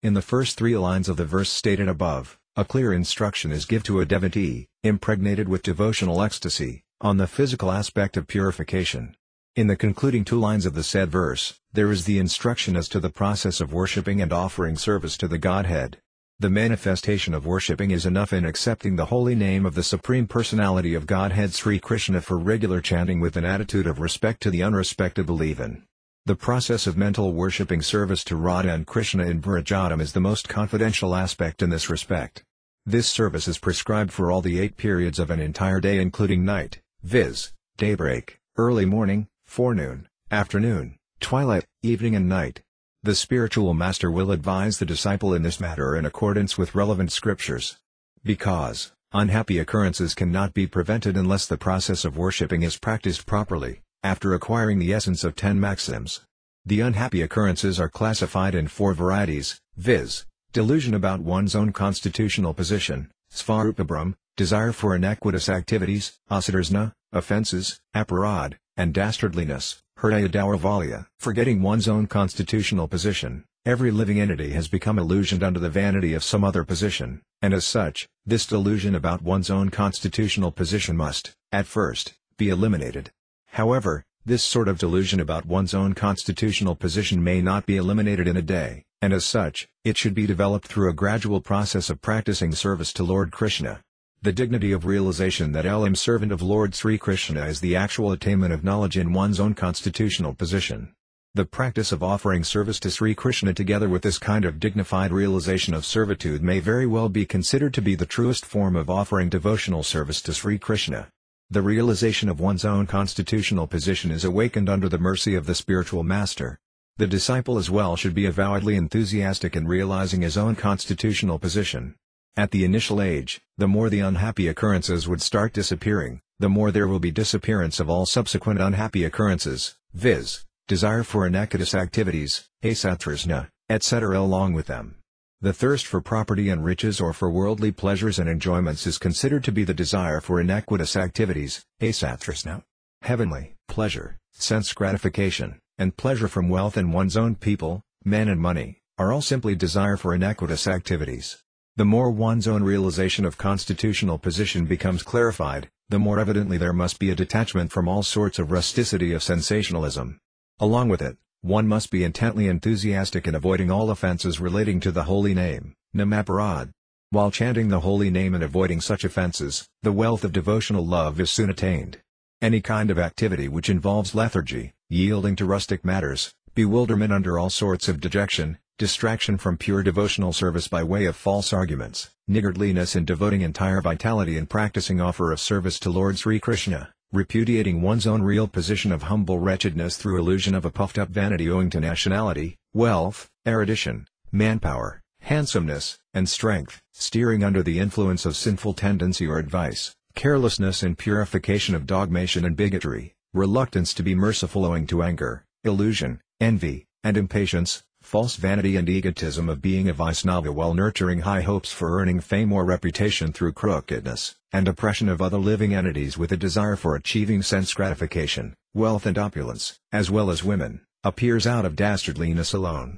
In the first 3 lines of the verse stated above, a clear instruction is given to a devotee, impregnated with devotional ecstasy, on the physical aspect of purification. In the concluding 2 lines of the said verse, there is the instruction as to the process of worshipping and offering service to the Godhead. The manifestation of worshipping is enough in accepting the holy name of the Supreme Personality of Godhead Sri Krishna for regular chanting with an attitude of respect to the unrespectable even. The process of mental worshipping service to Radha and Krishna in Vrajadhama is the most confidential aspect in this respect. This service is prescribed for all the 8 periods of an entire day including night, viz., daybreak, early morning, forenoon, afternoon, twilight, evening and night. The spiritual master will advise the disciple in this matter in accordance with relevant scriptures. Because, unhappy occurrences cannot be prevented unless the process of worshipping is practiced properly, after acquiring the essence of 10 maxims. The unhappy occurrences are classified in 4 varieties, viz., delusion about one's own constitutional position, svarupabhram, desire for iniquitous activities, asadharsna, offenses, aparad, and dastardliness, hridayadauravaliya. Forgetting one's own constitutional position, every living entity has become illusioned under the vanity of some other position, and as such, this delusion about one's own constitutional position must, at first, be eliminated. However, this sort of delusion about one's own constitutional position may not be eliminated in a day, and as such, it should be developed through a gradual process of practicing service to Lord Krishna. The dignity of realization that I am servant of Lord Sri Krishna is the actual attainment of knowledge in one's own constitutional position. The practice of offering service to Sri Krishna together with this kind of dignified realization of servitude may very well be considered to be the truest form of offering devotional service to Sri Krishna. The realization of one's own constitutional position is awakened under the mercy of the spiritual master. The disciple as well should be avowedly enthusiastic in realizing his own constitutional position. At the initial age, the more the unhappy occurrences would start disappearing, the more there will be disappearance of all subsequent unhappy occurrences, viz., desire for iniquitous activities, asatrasna, etc. along with them. The thirst for property and riches or for worldly pleasures and enjoyments is considered to be the desire for iniquitous activities, asatrasna. Heavenly pleasure, sense gratification, and pleasure from wealth and one's own people, men and money, are all simply desire for iniquitous activities. The more one's own realization of constitutional position becomes clarified, the more evidently there must be a detachment from all sorts of rusticity of sensationalism. Along with it, one must be intently enthusiastic in avoiding all offenses relating to the holy name, namaparad. While chanting the holy name and avoiding such offenses, the wealth of devotional love is soon attained. Any kind of activity which involves lethargy, yielding to rustic matters, bewilderment under all sorts of dejection, distraction from pure devotional service by way of false arguments, niggardliness in devoting entire vitality and practicing offer of service to Lord Sri Krishna, repudiating one's own real position of humble wretchedness through illusion of a puffed-up vanity owing to nationality, wealth, erudition, manpower, handsomeness, and strength, steering under the influence of sinful tendency or advice, carelessness in purification of dogmation and bigotry, reluctance to be merciful owing to anger, illusion, envy, and impatience, false vanity and egotism of being a Vaisnava while nurturing high hopes for earning fame or reputation through crookedness, and oppression of other living entities with a desire for achieving sense gratification, wealth and opulence, as well as women, appears out of dastardliness alone.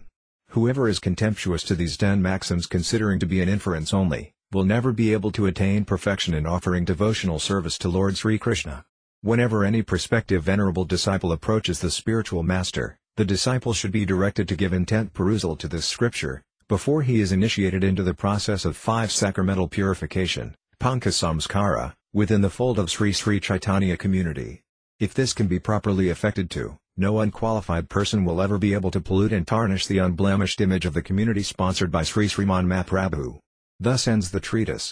Whoever is contemptuous to these 10 maxims considering to be an inference only, will never be able to attain perfection in offering devotional service to Lord Sri Krishna. Whenever any prospective venerable disciple approaches the spiritual master, the disciple should be directed to give intent perusal to this scripture, before he is initiated into the process of 5 sacramental purification, Panka Samskara, within the fold of Sri Chaitanya community. If this can be properly effected too, no unqualified person will ever be able to pollute and tarnish the unblemished image of the community sponsored by Sriman Mahaprabhu. Thus ends the treatise.